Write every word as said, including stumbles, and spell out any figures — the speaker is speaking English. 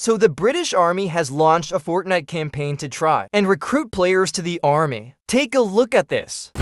So the British Army has launched a Fortnite campaign to try and recruit players to the army. Take a look at this.